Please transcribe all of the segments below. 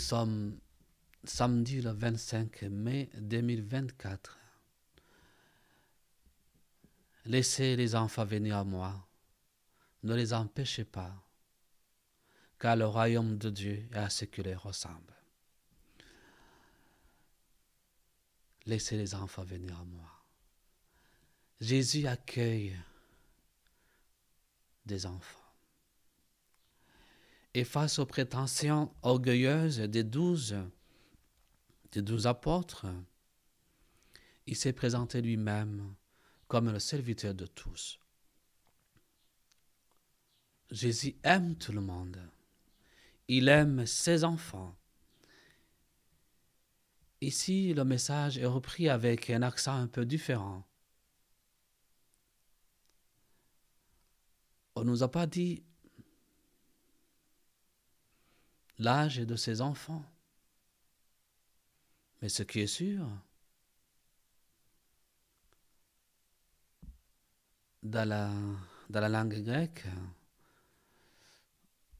sommes samedi le 25 mai 2024. Laissez les enfants venir à moi, ne les empêchez pas, car le royaume de Dieu est à ce qui leur ressemble. Laissez les enfants venir à moi. Jésus accueille des enfants. Et face aux prétentions orgueilleuses des douze apôtres, il s'est présenté lui-même comme le serviteur de tous. Jésus aime tout le monde. Il aime ses enfants. Ici, le message est repris avec un accent un peu différent. On ne nous a pas dit l'âge de ses enfants. Mais ce qui est sûr, dans la langue grecque,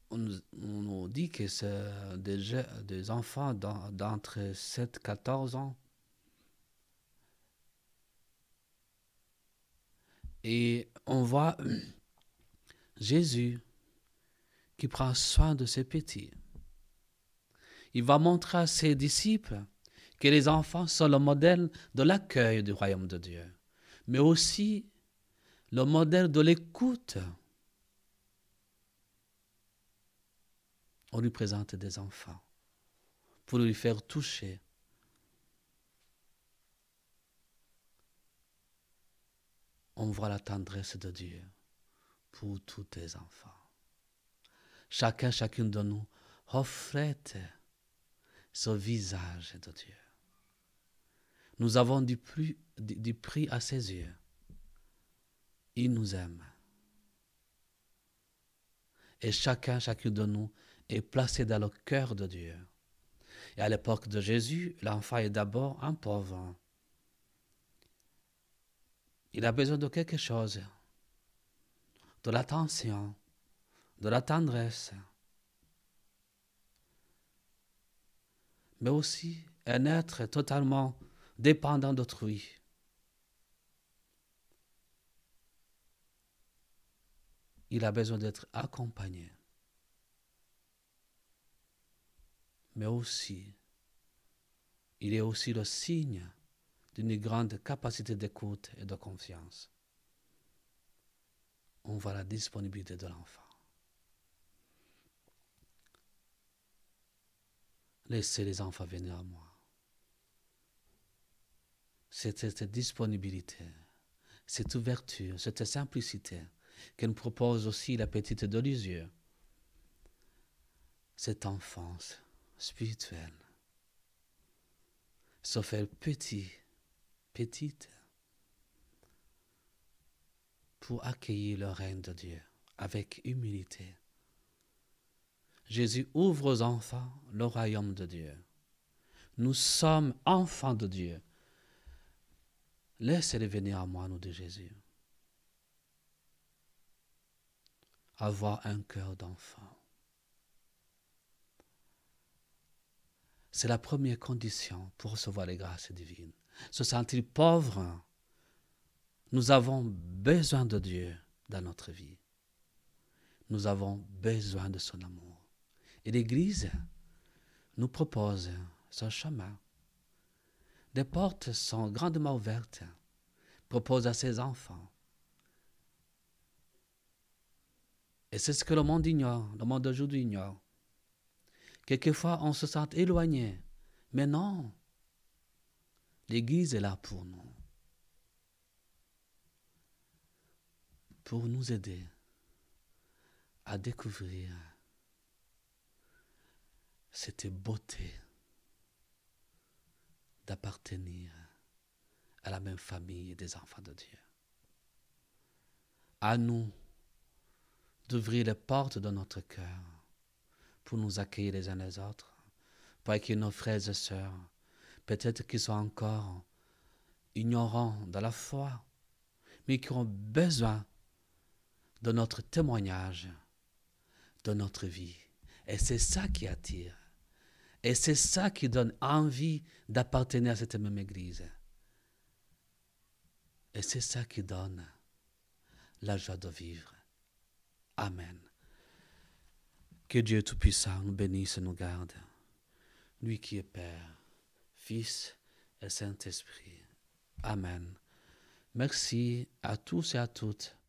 on nous dit que c'est des enfants d'entre 7 et 14 ans. Et on voit Jésus qui prend soin de ses petits. Il va montrer à ses disciples que les enfants sont le modèle de l'accueil du royaume de Dieu, mais aussi le modèle de l'écoute. On lui présente des enfants pour lui faire toucher. On voit la tendresse de Dieu pour tous tes enfants. Chacun, chacune de nous, reflète ce visage de Dieu. Nous avons du prix à ses yeux. Il nous aime. Et chacun, chacune de nous, est placé dans le cœur de Dieu. Et à l'époque de Jésus, l'enfant est d'abord un pauvre. Il a besoin de quelque chose, de l'attention, de la tendresse, mais aussi un être totalement dépendant d'autrui. Il a besoin d'être accompagné, mais aussi, il est aussi le signe d'une grande capacité d'écoute et de confiance. On voit la disponibilité de l'enfant. Laissez les enfants venir à moi. C'est cette disponibilité, cette ouverture, cette simplicité que nous propose aussi la petite de Lisieux. Cette enfance spirituelle, se faire petit, petite, pour accueillir le règne de Dieu avec humilité. Jésus ouvre aux enfants le royaume de Dieu. Nous sommes enfants de Dieu. Laissez-les venir à moi, nous dit Jésus. Avoir un cœur d'enfant. C'est la première condition pour recevoir les grâces divines. Se sentir pauvre, nous avons besoin de Dieu dans notre vie. Nous avons besoin de son amour. Et l'Église nous propose son chemin. Des portes sont grandement ouvertes, propose à ses enfants. Et c'est ce que le monde ignore, le monde d'aujourd'hui ignore. Quelquefois, on se sent éloigné, mais non, l'Église est là pour nous aider à découvrir cette beauté d'appartenir à la même famille des enfants de Dieu. À nous d'ouvrir les portes de notre cœur pour nous accueillir les uns les autres, pour accueillir nos frères et sœurs, peut-être qui sont encore ignorants de la foi, mais qui ont besoin de notre témoignage, de notre vie. Et c'est ça qui attire. Et c'est ça qui donne envie d'appartenir à cette même église. Et c'est ça qui donne la joie de vivre. Amen. Que Dieu Tout-Puissant nous bénisse et nous garde. Lui qui est Père, Fils et Saint-Esprit. Amen. Merci à tous et à toutes.